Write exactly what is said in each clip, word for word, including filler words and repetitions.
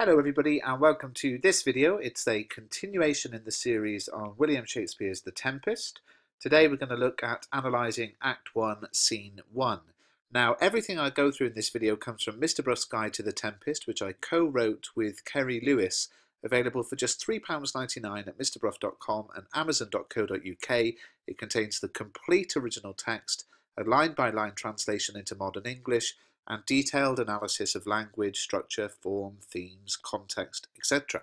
Hello everybody and welcome to this video. It's a continuation in the series on William Shakespeare's The Tempest. Today we're going to look at analysing Act one, Scene one. Now everything I go through in this video comes from Mister Bruff's Guide to the Tempest, which I co-wrote with Kerry Lewis, available for just three pounds ninety-nine at m r bruff dot com and amazon dot co dot U K. It contains the complete original text, a line-by-line translation into modern English, and detailed analysis of language, structure, form, themes, context, et cetera.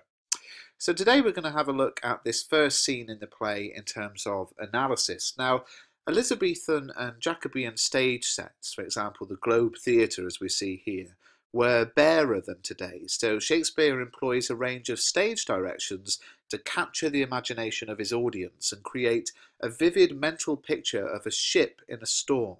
So today we're going to have a look at this first scene in the play in terms of analysis. Now, Elizabethan and Jacobean stage sets, for example, the Globe Theatre as we see here, were barer than today's. So Shakespeare employs a range of stage directions to capture the imagination of his audience and create a vivid mental picture of a ship in a storm.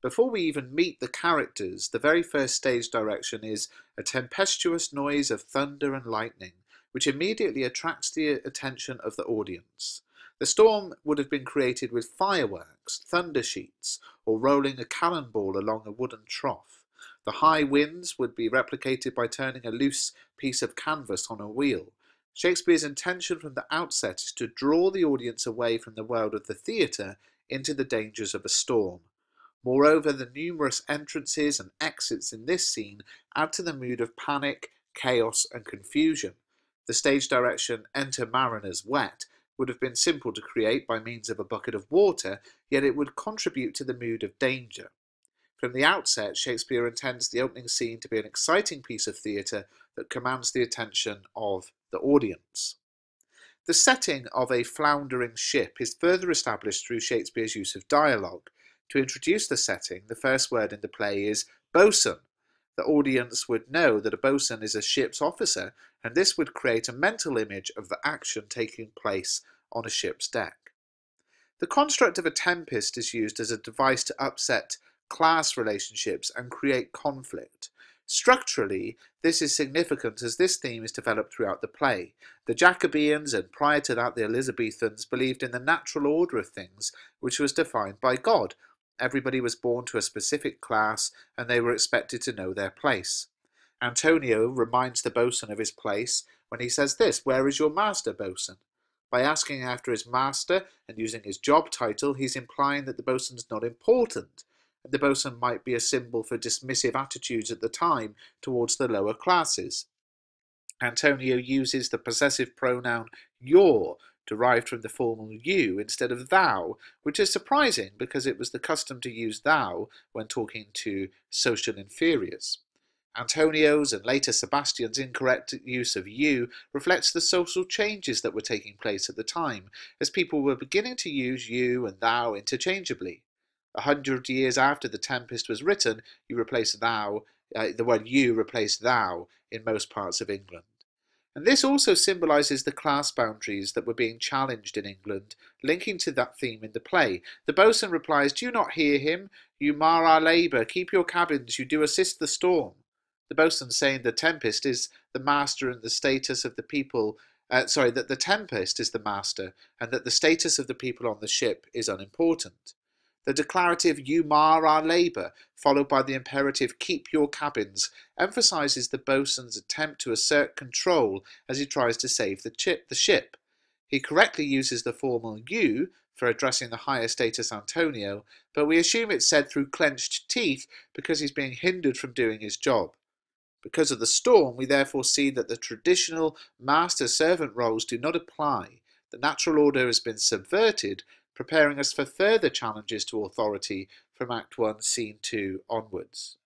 Before we even meet the characters, the very first stage direction is a tempestuous noise of thunder and lightning, which immediately attracts the attention of the audience. The storm would have been created with fireworks, thunder sheets, or rolling a cannonball along a wooden trough. The high winds would be replicated by turning a loose piece of canvas on a wheel. Shakespeare's intention from the outset is to draw the audience away from the world of the theatre into the dangers of a storm. Moreover, the numerous entrances and exits in this scene add to the mood of panic, chaos and confusion. The stage direction, Enter Mariners Wet, would have been simple to create by means of a bucket of water, yet it would contribute to the mood of danger. From the outset, Shakespeare intends the opening scene to be an exciting piece of theatre that commands the attention of the audience. The setting of a floundering ship is further established through Shakespeare's use of dialogue. To introduce the setting, the first word in the play is bosun. The audience would know that a bosun is a ship's officer, and this would create a mental image of the action taking place on a ship's deck. The construct of a tempest is used as a device to upset class relationships and create conflict. Structurally, this is significant as this theme is developed throughout the play. The Jacobeans, and prior to that the Elizabethans, believed in the natural order of things, which was defined by God. Everybody was born to a specific class and they were expected to know their place. Antonio reminds the bosun of his place when he says this, "Where is your master, bosun?" By asking after his master and using his job title, he's implying that the bosun's not important. The bosun might be a symbol for dismissive attitudes at the time towards the lower classes. Antonio uses the possessive pronoun your, derived from the formal you, instead of thou, which is surprising because it was the custom to use thou when talking to social inferiors. Antonio's and later Sebastian's incorrect use of you reflects the social changes that were taking place at the time, as people were beginning to use you and thou interchangeably. A hundred years after The Tempest was written, you replace thou, uh, the word you replaced thou in most parts of England. And this also symbolises the class boundaries that were being challenged in England, linking to that theme in the play. The bosun replies, "Do you not hear him? You mar our labour, keep your cabins, you do assist the storm." The bosun saying the tempest is the master and the status of the people, uh, sorry, that the tempest is the master and that the status of the people on the ship is unimportant. The declarative "you mar our labour," followed by the imperative "keep your cabins," emphasises the bosun's attempt to assert control as he tries to save the, chip, the ship. He correctly uses the formal "you" for addressing the higher status Antonio, but we assume it's said through clenched teeth because he's being hindered from doing his job. Because of the storm, we therefore see that the traditional master-servant roles do not apply. The natural order has been subverted, preparing us for further challenges to authority from Act one, Scene two onwards.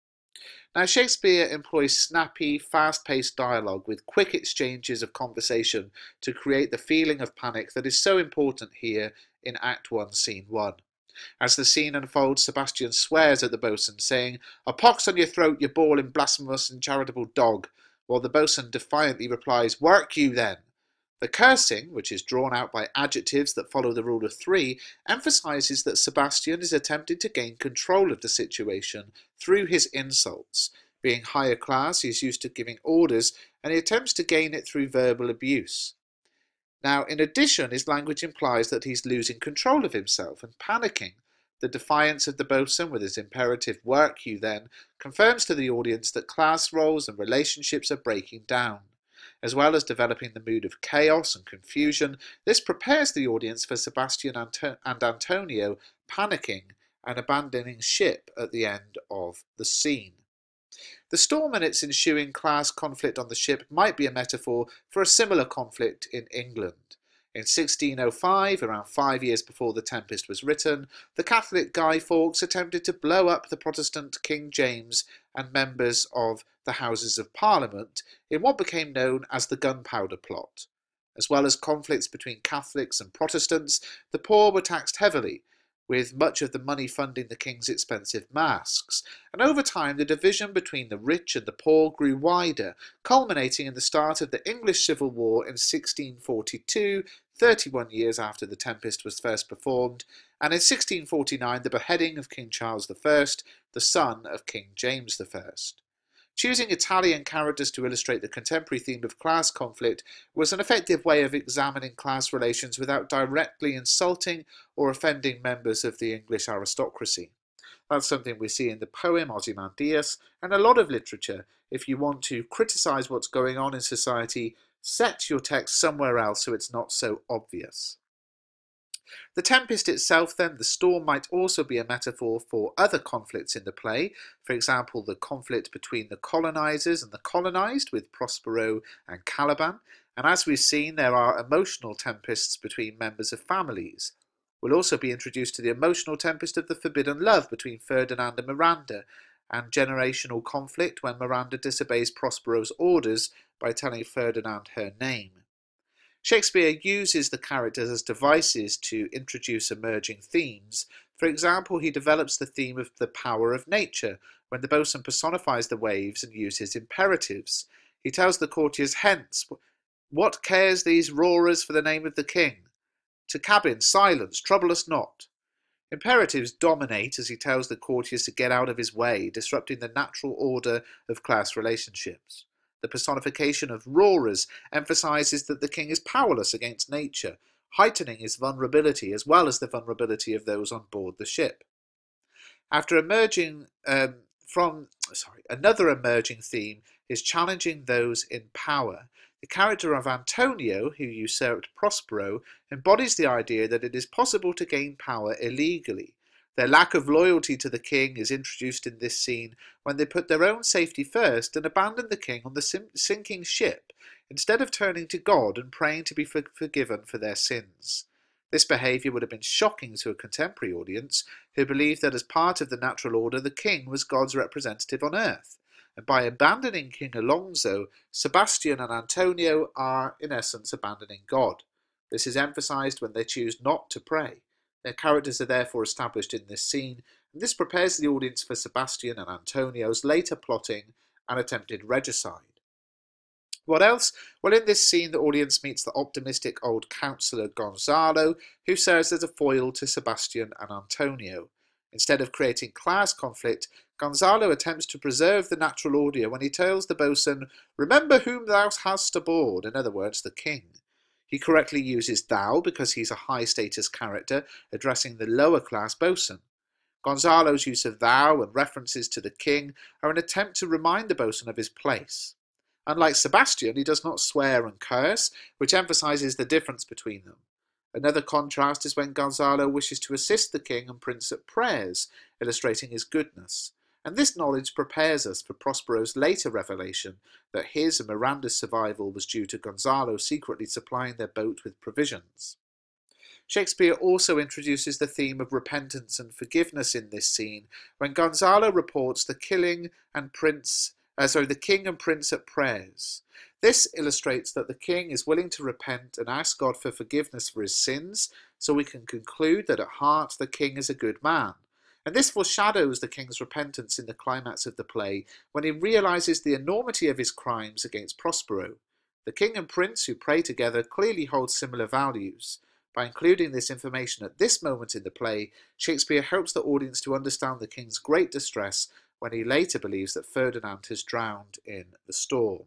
Now Shakespeare employs snappy, fast-paced dialogue with quick exchanges of conversation to create the feeling of panic that is so important here in Act one, Scene one. As the scene unfolds, Sebastian swears at the bosun, saying, "A pox on your throat, you bawling, blasphemous and charitable dog," while the bosun defiantly replies, "Work you then." The cursing, which is drawn out by adjectives that follow the rule of three, emphasises that Sebastian is attempting to gain control of the situation through his insults. Being higher class, he's used to giving orders, and he attempts to gain it through verbal abuse. Now, in addition, his language implies that he's losing control of himself and panicking. The defiance of the bosun with his imperative "work you then" confirms to the audience that class roles and relationships are breaking down. As well as developing the mood of chaos and confusion, this prepares the audience for Sebastian and Antonio panicking and abandoning ship at the end of the scene. The storm and its ensuing class conflict on the ship might be a metaphor for a similar conflict in England. In sixteen oh five, around five years before The Tempest was written, the Catholic Guy Fawkes attempted to blow up the Protestant King James and members of the Houses of Parliament in what became known as the Gunpowder Plot. As well as conflicts between Catholics and Protestants, the poor were taxed heavily, with much of the money funding the king's expensive masks, and over time the division between the rich and the poor grew wider, culminating in the start of the English Civil War in sixteen forty-two, thirty-one years after The Tempest was first performed, and in sixteen forty-nine the beheading of King Charles the First, the son of King James the First. Choosing Italian characters to illustrate the contemporary theme of class conflict was an effective way of examining class relations without directly insulting or offending members of the English aristocracy. That's something we see in the poem Ozymandias and a lot of literature. If you want to criticise what's going on in society, set your text somewhere else so it's not so obvious. The tempest itself, then, the storm, might also be a metaphor for other conflicts in the play, for example the conflict between the colonisers and the colonised with Prospero and Caliban, and as we've seen there are emotional tempests between members of families. We'll also be introduced to the emotional tempest of the forbidden love between Ferdinand and Miranda, and generational conflict when Miranda disobeys Prospero's orders by telling Ferdinand her name. Shakespeare uses the characters as devices to introduce emerging themes. For example, he develops the theme of the power of nature, when the boatswain personifies the waves and uses imperatives. He tells the courtiers, hence, what cares these roarers for the name of the king? To cabin, silence, trouble us not. Imperatives dominate as he tells the courtiers to get out of his way, disrupting the natural order of class relationships. The personification of roarers emphasises that the king is powerless against nature, heightening his vulnerability as well as the vulnerability of those on board the ship. After emerging um, from, sorry, another emerging theme is challenging those in power. The character of Antonio, who usurped Prospero, embodies the idea that it is possible to gain power illegally. Their lack of loyalty to the king is introduced in this scene when they put their own safety first and abandon the king on the sinking ship, instead of turning to God and praying to be forgiven for their sins. This behaviour would have been shocking to a contemporary audience, who believed that as part of the natural order the king was God's representative on earth, and by abandoning King Alonso, Sebastian and Antonio are, in essence, abandoning God. This is emphasised when they choose not to pray. Their characters are therefore established in this scene, and this prepares the audience for Sebastian and Antonio's later plotting and attempted regicide. What else? Well, in this scene the audience meets the optimistic old councillor Gonzalo, who serves as a foil to Sebastian and Antonio. Instead of creating class conflict, Gonzalo attempts to preserve the natural order when he tells the boatswain, "Remember whom thou hast aboard," in other words, the king. He correctly uses thou because he's a high-status character, addressing the lower-class boatswain. Gonzalo's use of thou and references to the king are an attempt to remind the boatswain of his place. Unlike Sebastian, he does not swear and curse, which emphasises the difference between them. Another contrast is when Gonzalo wishes to assist the king and prince at prayers, illustrating his goodness. And this knowledge prepares us for Prospero's later revelation that his and Miranda's survival was due to Gonzalo secretly supplying their boat with provisions. Shakespeare also introduces the theme of repentance and forgiveness in this scene, when Gonzalo reports the killing and prince, uh, sorry, the king and prince at prayers. This illustrates that the king is willing to repent and ask God for forgiveness for his sins, so we can conclude that at heart the king is a good man. And this foreshadows the king's repentance in the climax of the play, when he realises the enormity of his crimes against Prospero. The king and prince who pray together clearly hold similar values. By including this information at this moment in the play, Shakespeare helps the audience to understand the king's great distress when he later believes that Ferdinand has drowned in the storm.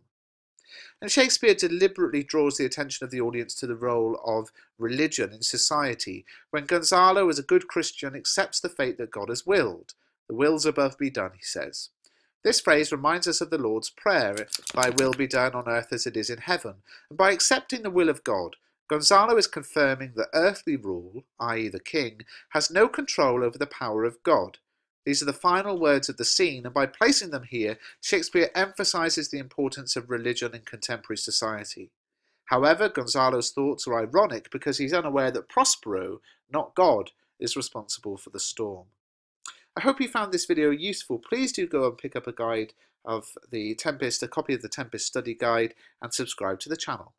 And Shakespeare deliberately draws the attention of the audience to the role of religion in society, when Gonzalo, as a good Christian, accepts the fate that God has willed. The will's above be done, he says. This phrase reminds us of the Lord's Prayer, "Thy will be done on earth as it is in heaven," and by accepting the will of God, Gonzalo is confirming that earthly rule, that is the king, has no control over the power of God. These are the final words of the scene, and by placing them here, Shakespeare emphasises the importance of religion in contemporary society. However, Gonzalo's thoughts are ironic because he's unaware that Prospero, not God, is responsible for the storm. I hope you found this video useful. Please do go and pick up a guide of The Tempest, a copy of The Tempest study guide, and subscribe to the channel.